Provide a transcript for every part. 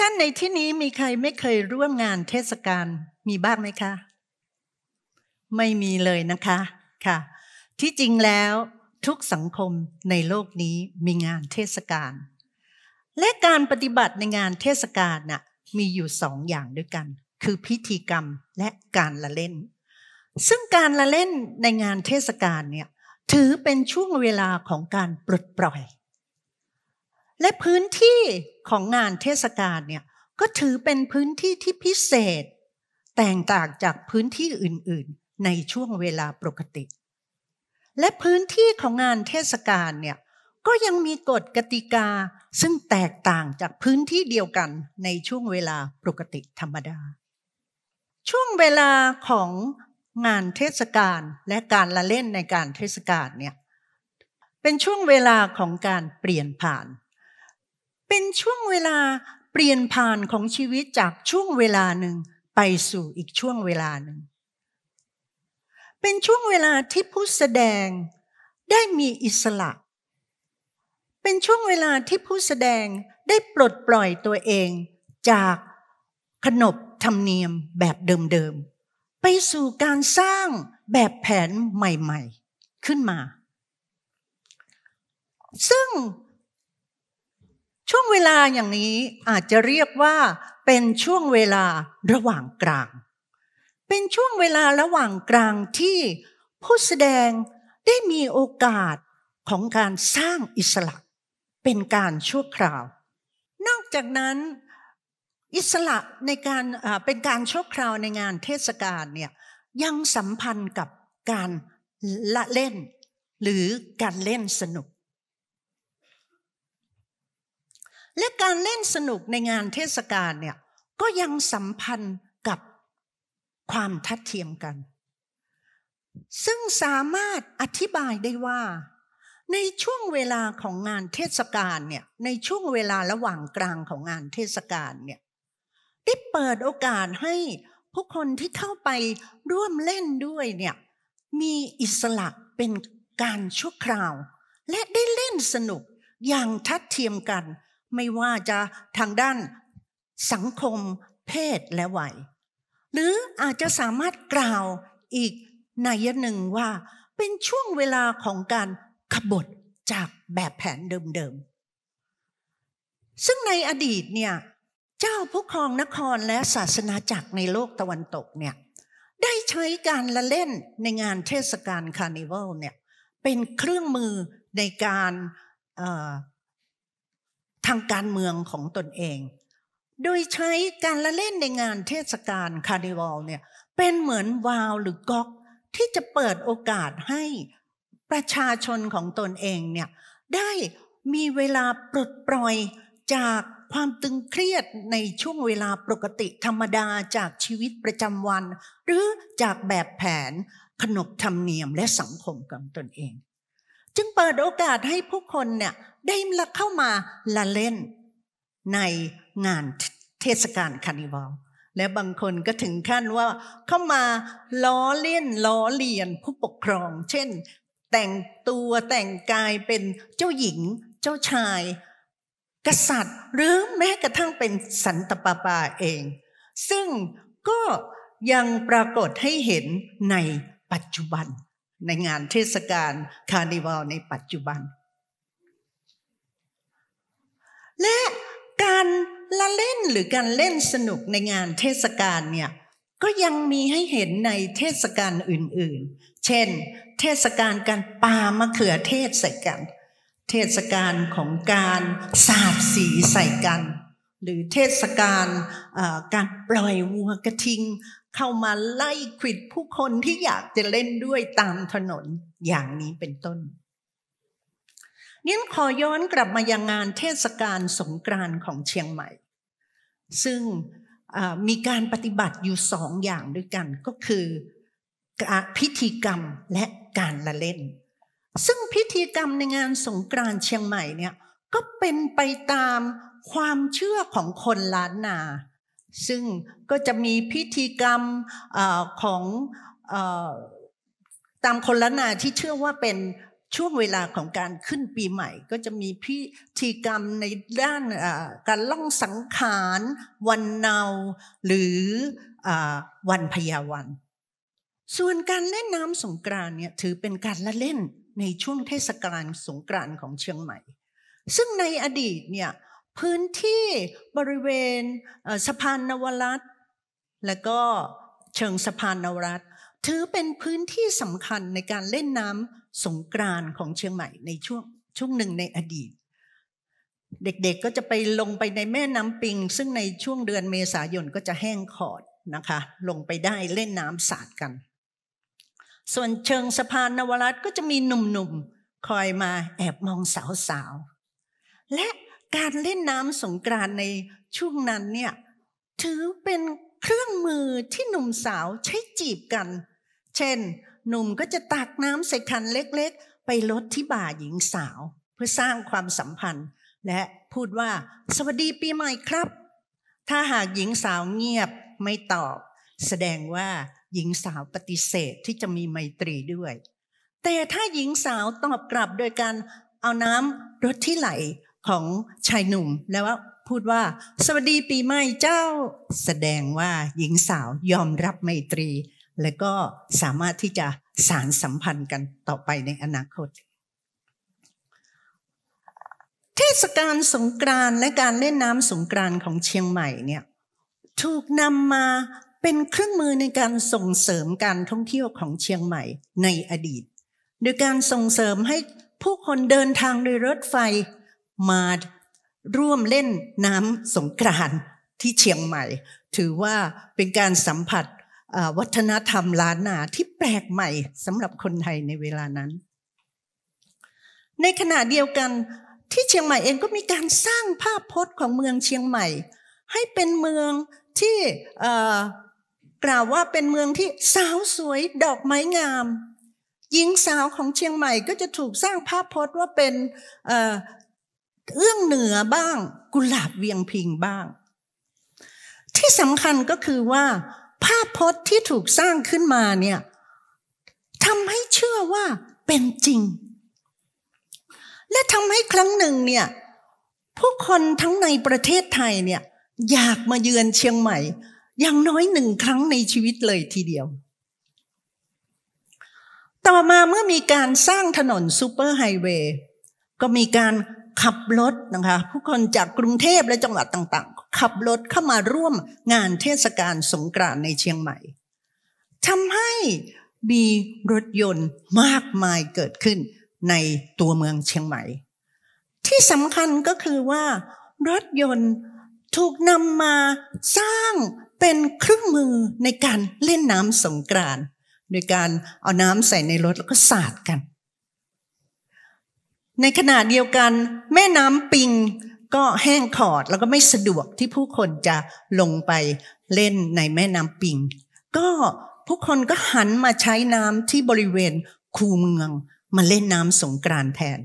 ท่านในที่นี้มีใครไม่เคยร่วมงานเทศกาลมีบ้างไหมคะไม่มีเลยนะคะค่ะที่จริงแล้วทุกสังคมในโลกนี้มีงานเทศกาลและการปฏิบัติในงานเทศกาลน่ะมีอยู่สองอย่างด้วยกันคือพิธีกรรมและการละเล่นซึ่งการละเล่นในงานเทศกาลเนี่ยถือเป็นช่วงเวลาของการปลดปล่อยและพื้นที่ของงานเทศกาลเนี่ยก็ถือเป็นพื้นที่ที่พิเศษแตกต่างจากพื้นที่อื่นๆในช่วงเวลาปกติและพื้นที่ของงานเทศกาลเนี่ยก็ยังมีกฎกติกาซึ่งแตกต่างจากพื้นที่เดียวกันในช่วงเวลาปกติธรรมดาช่วงเวลาของงานเทศกาลและการละเล่นในการเทศกาลเนี่ยเป็นช่วงเวลาของการเปลี่ยนผ่านเป็นช่วงเวลาเปลี่ยนผ่านของชีวิตจากช่วงเวลาหนึ่งไปสู่อีกช่วงเวลาหนึ่งเป็นช่วงเวลาที่ผู้แสดงได้มีอิสระเป็นช่วงเวลาที่ผู้แสดงได้ปลดปล่อยตัวเองจากขนบธรรมเนียมแบบเดิมๆไปสู่การสร้างแบบแผนใหม่ๆขึ้นมาซึ่งช่วงเวลาอย่างนี้อาจจะเรียกว่าเป็นช่วงเวลาระหว่างกลางเป็นช่วงเวลาระหว่างกลางที่ผู้แสดงได้มีโอกาสของการสร้างอิสระเป็นการชั่วคราวนอกจากนั้นอิสระในการเป็นการชั่วคราวในงานเทศกาลเนี่ยยังสัมพันธ์กับการละเล่นหรือการเล่นสนุกและการเล่นสนุกในงานเทศกาลเนี่ยก็ยังสัมพันธ์กับความทัดเทียมกันซึ่งสามารถอธิบายได้ว่าในช่วงเวลาของงานเทศกาลเนี่ยในช่วงเวลาระหว่างกลางของงานเทศกาลเนี่ยได้เปิดโอกาสให้ผู้คนที่เข้าไปร่วมเล่นด้วยเนี่ยมีอิสระเป็นการชั่วคราวและได้เล่นสนุกอย่างทัดเทียมกันไม่ว่าจะทางด้านสังคมเพศและวัยหรืออาจจะสามารถกล่าวอีกนัยหนึ่งว่าเป็นช่วงเวลาของการขบถจากแบบแผนเดิมๆซึ่งในอดีตเนี่ยเจ้าผู้ครองนครและศาสนาจักรในโลกตะวันตกเนี่ยได้ใช้การละเล่นในงานเทศกาลคาร์นิวัลเนี่ยเป็นเครื่องมือในการทางการเมืองของตนเองโดยใช้การละเล่นในงานเทศกาลคาร์นิวัลเนี่ยเป็นเหมือนวาล์วหรือก๊อกที่จะเปิดโอกาสให้ประชาชนของตนเองเนี่ยได้มีเวลาปลดปล่อยจากความตึงเครียดในช่วงเวลาปกติธรรมดาจากชีวิตประจำวันหรือจากแบบแผนขนบธรรมเนียมและสังคมของตนเองจึงเปิดโอกาสให้ผู้คนเนี่ยได้เข้ามาละเล่นในงานเทศกาลคาร์นิวัลและบางคนก็ถึงขั้นว่าเข้ามาล้อเล่นล้อเลียนผู้ปกครองเช่นแต่งตัวแต่งกายเป็นเจ้าหญิงเจ้าชายกษัตริย์หรือแม้กระทั่งเป็นสันตะปาปาเองซึ่งก็ยังปรากฏให้เห็นในปัจจุบันในงานเทศกาลคาร์นิวัลในปัจจุบันและการละเล่นหรือการเล่นสนุกในงานเทศกาลเนี่ยก็ยังมีให้เห็นในเทศกาลอื่นๆเช่นเทศกาลการปามะเขือเทศใส่กันเทศกาลของการสาดสีใส่กันหรือเทศกาลการปล่อยวัวกระทิงเข้ามาไล่ขวิดผู้คนที่อยากจะเล่นด้วยตามถนนอย่างนี้เป็นต้นนี้ขอย้อนกลับมายังงานเทศกาลสงกรานต์ของเชียงใหม่ซึ่งมีการปฏิบัติอยู่สองอย่างด้วยกันก็คือพิธีกรรมและการละเล่นซึ่งพิธีกรรมในงานสงกรานต์เชียงใหม่เนี่ยก็เป็นไปตามความเชื่อของคนล้านนาซึ่งก็จะมีพิธีกรรมของตามคนล้านนาที่เชื่อว่าเป็น ช่วงเวลาของการขึ้นปีใหม่ก็จะมีพิธีกรรมในด้านการล่องสังขารวันเนาหรือวันพยาวันส่วนการเล่นน้ำสงกรานต์เนี่ยถือเป็นการละเล่นในช่วงเทศกาลสงกรานต์ของเชียงใหม่ซึ่งในอดีตเนี่ยพื้นที่บริเวณสะพานนวรัตน์และก็เชิงสะพานนวรัตน์ถือเป็นพื้นที่สำคัญในการเล่นน้ำสงกรานต์ของเชียงใหม่ในช่วงหนึ่งในอดีตเด็กๆก็จะไปลงไปในแม่น้ำปิงซึ่งในช่วงเดือนเมษายนก็จะแห้งขอดนะคะลงไปได้เล่นน้ำสาดกันส่วนเชิงสะพานนวรัตน์ก็จะมีหนุ่มๆคอยมาแอบมองสาวๆและการเล่นน้ำสงกรานต์ในช่วงนั้นเนี่ยถือเป็นเครื่องมือที่หนุ่มสาวใช้จีบกันเช่นหนุ่มก็จะตักน้ำใส่คันเล็กๆไปรดที่บ่าหญิงสาวเพื่อสร้างความสัมพันธ์และพูดว่าสวัสดีปีใหม่ครับถ้าหากหญิงสาวเงียบไม่ตอบแสดงว่าหญิงสาวปฏิเสธที่จะมีไมตรีด้วยแต่ถ้าหญิงสาวตอบกลับโดยการเอาน้ำรดที่ไหลของชายหนุ่มแล้วพูดว่าสวัสดีปีใหม่เจ้าแสดงว่าหญิงสาวยอมรับไมตรีและก็สามารถที่จะสานสัมพันธ์กันต่อไปในอนาคตเทศกาลสงกรานต์และการเล่นน้ำสงกรานต์ของเชียงใหม่เนี่ยถูกนำมาเป็นเครื่องมือในการส่งเสริมการท่องเที่ยวของเชียงใหม่ในอดีตโดยการส่งเสริมให้ผู้คนเดินทางโดยรถไฟมาร่วมเล่นน้ำสงกรานต์ที่เชียงใหม่ถือว่าเป็นการสัมผัสวัฒนธรรมล้านนาที่แปลกใหม่สำหรับคนไทยในเวลานั้นในขณะเดียวกันที่เชียงใหม่เองก็มีการสร้างภาพพจน์ของเมืองเชียงใหม่ให้เป็นเมืองที่กล่าวว่าเป็นเมืองที่สาวสวยดอกไม้งามหญิงสาวของเชียงใหม่ก็จะถูกสร้างภาพพจน์ว่าเป็นเอื้องเหนือบ้างกุหลาบเวียงพิงบ้างที่สำคัญก็คือว่าภาพพจน์ที่ถูกสร้างขึ้นมาเนี่ยทำให้เชื่อว่าเป็นจริงและทำให้ครั้งหนึ่งเนี่ยผู้คนทั้งในประเทศไทยเนี่ยอยากมาเยือนเชียงใหม่อย่างน้อยหนึ่งครั้งในชีวิตเลยทีเดียวต่อมาเมื่อมีการสร้างถนนซูเปอร์ไฮเวย์ก็มีการขับรถนะคะผู้คนจากกรุงเทพและจังหวัดต่างๆขับรถเข้ามาร่วมงานเทศกาลสงกรานต์ในเชียงใหม่ทำให้มีรถยนต์มากมายเกิดขึ้นในตัวเมืองเชียงใหม่ที่สำคัญก็คือว่ารถยนต์ถูกนำมาสร้างเป็นเครื่องมือในการเล่นน้ำสงกรานต์โดยการเอาน้ำใส่ในรถแล้วก็สาดกันในขณะเดียวกันแม่น้ำปิงก็แห้งขอดแล้วก็ไม่สะดวกที่ผู้คนจะลงไปเล่นในแม่น้ำปิงก็ผู้คนก็หันมาใช้น้ำที่บริเวณคูเมืองมาเล่นน้ำสงกรานต์แทน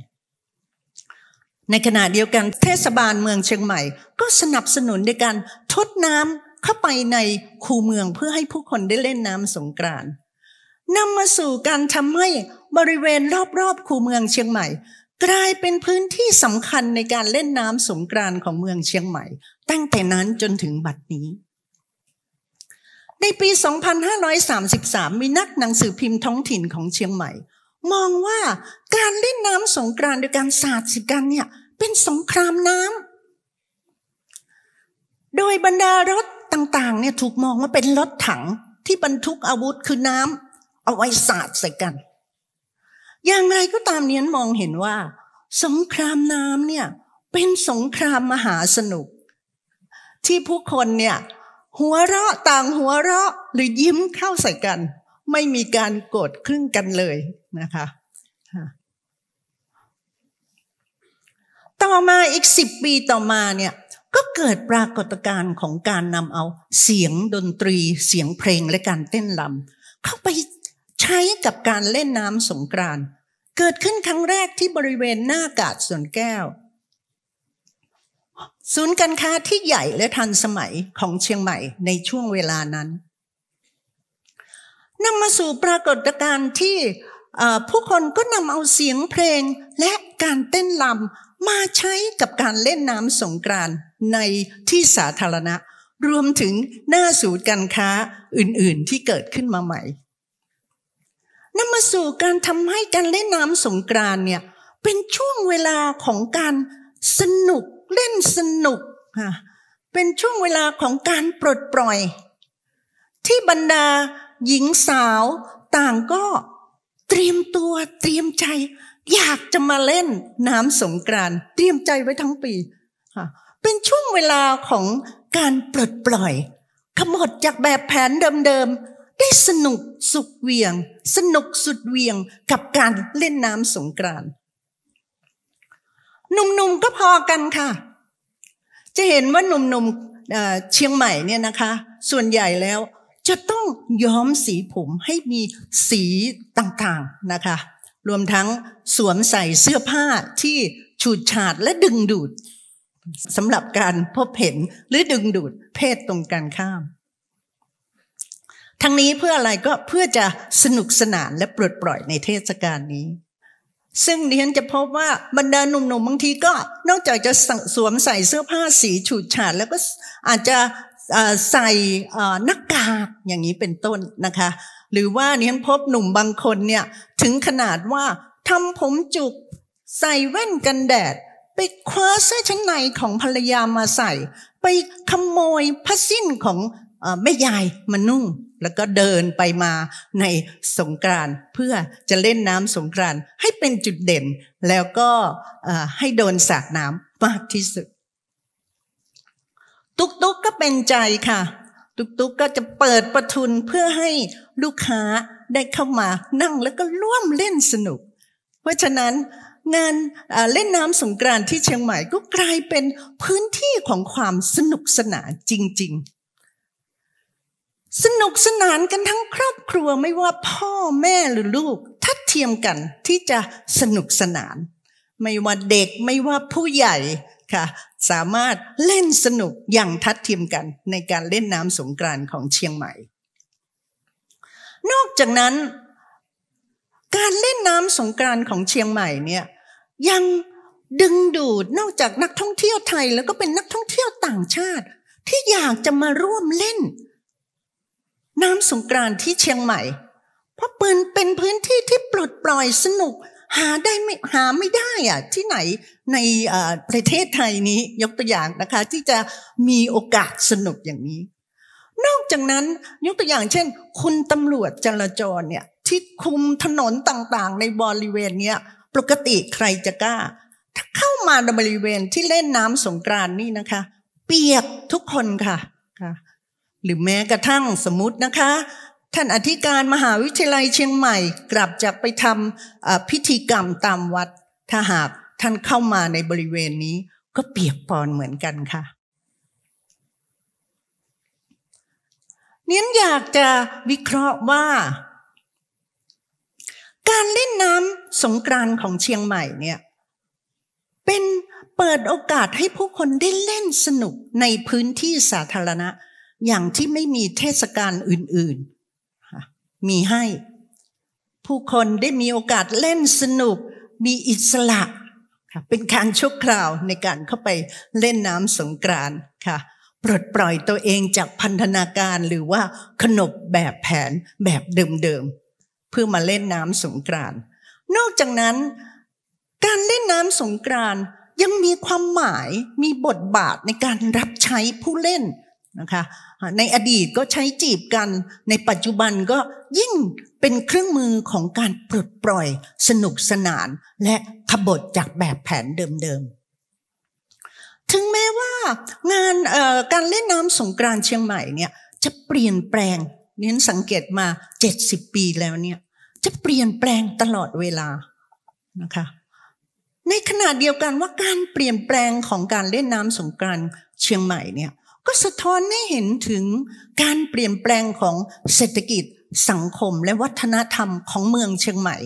ในขณะเดียวกันเทศบาลเมืองเชียงใหม่ก็สนับสนุนในการทดน้ำเข้าไปในคูเมืองเพื่อให้ผู้คนได้เล่นน้ำสงกรานต์นำมาสู่การทำให้บริเวณรอบๆคูเมืองเชียงใหม่กลายเป็นพื้นที่สำคัญในการเล่นน้ำสงกรานต์ของเมืองเชียงใหม่ตั้งแต่นั้นจนถึงบัดนี้ในปี2533มีนักหนังสือพิมพ์ท้องถิ่นของเชียงใหม่มองว่าการเล่นน้ำสงกรานต์โดยการสาดสีกันเนี่ยเป็นสงครามน้ำโดยบรรดารถต่างๆเนี่ยถูกมองว่าเป็นรถถังที่บรรทุกอาวุธคือน้ำเอาไว้สาดใส่กันอย่างไรก็ตามเนียนมองเห็นว่าสงครามน้ำเนี่ยเป็นสงครามมหาสนุกที่ผู้คนเนี่ยหัวเราะต่างหัวเราะหรือยิ้มเข้าใส่กันไม่มีการโกรธเคืองกันเลยนะคะต่อมาอีก10ปีต่อมาเนี่ยก็เกิดปรากฏการณ์ของการนำเอาเสียงดนตรีเสียงเพลงและการเต้นรำเข้าไปใช้กับการเล่นน้ำสงกรานต์เกิดขึ้นครั้งแรกที่บริเวณหน้ากาดสวนแก้วศูนย์การค้าที่ใหญ่และทันสมัยของเชียงใหม่ในช่วงเวลานั้นนำมาสู่ปรากฏการณ์ที่ ผู้คนก็นำเอาเสียงเพลงและการเต้นรำมาใช้กับการเล่นน้ำสงกรานต์ในที่สาธารณะรวมถึงหน้าศูนย์การค้าอื่นๆที่เกิดขึ้นมาใหม่นำมาสู่การทำให้การเล่นน้ำสงกรานต์เนี่ยเป็นช่วงเวลาของการสนุกเล่นสนุกเป็นช่วงเวลาของการปลดปล่อยที่บรรดาหญิงสาวต่างก็เตรียมตัวเตรียมใจอยากจะมาเล่นน้ำสงกรานต์เตรียมใจไว้ทั้งปีเป็นช่วงเวลาของการปลดปล่อยขมวดจากแบบแผนเดิมๆได้สนุกสุดเหวี่ยงสนุกสุดเหวี่ยงกับการเล่นน้ำสงกรานต์หนุ่มๆก็พอกันค่ะจะเห็นว่าหนุ่มๆเชียงใหม่เนี่ยนะคะส่วนใหญ่แล้วจะต้องย้อมสีผมให้มีสีต่างๆนะคะรวมทั้งสวมใส่เสื้อผ้าที่ฉูดฉาดและดึงดูดสำหรับการพบเห็นหรือดึงดูดเพศตรงกันข้ามทั้งนี้เพื่ออะไรก็เพื่อจะสนุกสนานและปลดปล่อยในเทศกาลนี้ซึ่งดิฉันจะพบว่าบรรดาหนุ่มๆบางทีก็นอกจากจะสวมใส่เสื้อผ้าสีฉูดฉาดแล้วก็อาจจะใส่หน้ากากอย่างนี้เป็นต้นนะคะหรือว่าดิฉันพบหนุ่มบางคนเนี่ยถึงขนาดว่าทำผมจุกใส่แว่นกันแดดไปคว้าเสื้อชั้นในของภรรยามาใส่ไปขโมยผ้าสิ้นของแม่ยายมานุ่งแล้วก็เดินไปมาในสงกรานต์เพื่อจะเล่นน้ำสงกรานต์ให้เป็นจุดเด่นแล้วก็ให้โดนสาดน้ำมากที่สุดตุ๊กก็เป็นใจค่ะตุ๊กก็จะเปิดประทุนเพื่อให้ลูกค้าได้เข้ามานั่งแล้วก็ร่วมเล่นสนุกเพราะฉะนั้นงานเล่นน้ำสงกรานต์ที่เชียงใหม่ก็กลายเป็นพื้นที่ของความสนุกสนานจริงๆสนุกสนานกันทั้งครอบครัวไม่ว่าพ่อแม่หรือลูกทัดเทียมกันที่จะสนุกสนานไม่ว่าเด็กไม่ว่าผู้ใหญ่ค่ะสามารถเล่นสนุกอย่างทัดเทียมกันในการเล่นน้ำสงกรานต์ของเชียงใหม่นอกจากนั้นการเล่นน้ำสงกรานต์ของเชียงใหม่เนี่ยยังดึงดูดนอกจากนักท่องเที่ยวไทยแล้วก็เป็นนักท่องเที่ยวต่างชาติที่อยากจะมาร่วมเล่นน้ำสงกรานต์ที่เชียงใหม่เพราะเป็นพื้นที่ที่ปลดปล่อยสนุกหาไม่ได้อะที่ไหนในประเทศไทยนี้ยกตัวอย่างนะคะที่จะมีโอกาสสนุกอย่างนี้นอกจากนั้นยกตัวอย่างเช่นคุณตำรวจจราจรเนี่ยที่คุมถนนต่างๆในบริเวณเนี้ยปกติใครจะกล้าถ้าเข้ามาในบริเวณที่เล่นน้ำสงกรานต์นี่นะคะเปียกทุกคนค่ะหรือแม้กระทั่งสมมตินะคะท่านอธิการมหาวิทยาลัยเชียงใหม่กลับจากไปทำพิธีกรรมตามวัดถ้าหากท่านเข้ามาในบริเวณนี้ก็เปียกปอนเหมือนกันค่ะเนี่ยอยากจะวิเคราะห์ว่าการเล่นน้ำสงกรานต์ของเชียงใหม่เนี่ยเป็นเปิดโอกาสให้ผู้คนได้เล่นสนุกในพื้นที่สาธารณะอย่างที่ไม่มีเทศกาลอื่นๆมีให้ผู้คนได้มีโอกาสเล่นสนุกมีอิสระค่ะเป็นการชั่วคราวในการเข้าไปเล่นน้ำสงกรานต์ค่ะปลดปล่อยตัวเองจากพันธนาการหรือว่าขนบแบบแผนแบบเดิมๆเพื่อมาเล่นน้ำสงกรานต์นอกจากนั้นการเล่นน้ำสงกรานต์ยังมีความหมายมีบทบาทในการรับใช้ผู้เล่นนะคะในอดีตก็ใช้จีบกันในปัจจุบันก็ยิ่งเป็นเครื่องมือของการปลดปล่อยสนุกสนานและขบฏจากแบบแผนเดิมๆถึงแม้ว่างานการเล่นน้ำสงกรานต์เชียงใหม่เนี่ยจะเปลี่ยนแปลงนี่สังเกตมา70ปีแล้วเนี่ยจะเปลี่ยนแปลงตลอดเวลานะคะในขณะเดียวกันว่าการเปลี่ยนแปลงของการเล่นน้ำสงกรานต์เชียงใหม่เนี่ยก็สะท้อนให้เห็นถึงการเปลี่ยนแปลงของเศรษฐกิจสังคมและวัฒนธรรมของเมืองเชียงใหม่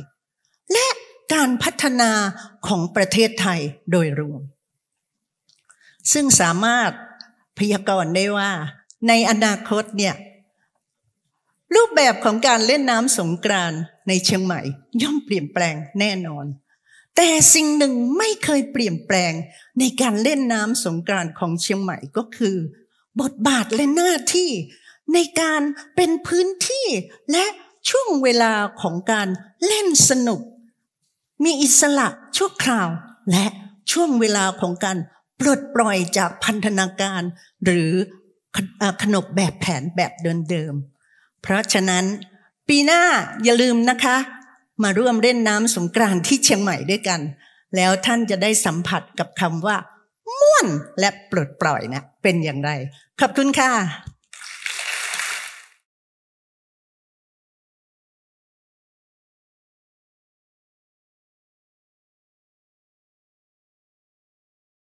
และการพัฒนาของประเทศไทยโดยรวมซึ่งสามารถพยากรณ์ได้ว่าในอนาคตเนี่ยรูปแบบของการเล่นน้ำสงกรานต์ ในเชียงใหม่ย่อมเปลี่ยนแปลงแน่นอนแต่สิ่งหนึ่งไม่เคยเปลี่ยนแปลงในการเล่นน้ำสงกรานต์ของเชียงใหม่ก็คือบทบาทและหน้าที่ในการเป็นพื้นที่และช่วงเวลาของการเล่นสนุกมีอิสระชั่วคราวและช่วงเวลาของการปลดปล่อยจากพันธนาการหรือขนบแบบแผนแบบเดิมๆเพราะฉะนั้นปีหน้าอย่าลืมนะคะมาร่วมเล่นน้ำสงกรานต์ที่เชียงใหม่ด้วยกันแล้วท่านจะได้สัมผัสกับคำว่าม่วนและปลดปล่อยนะเป็นอย่างไรขอบคุณค่ะ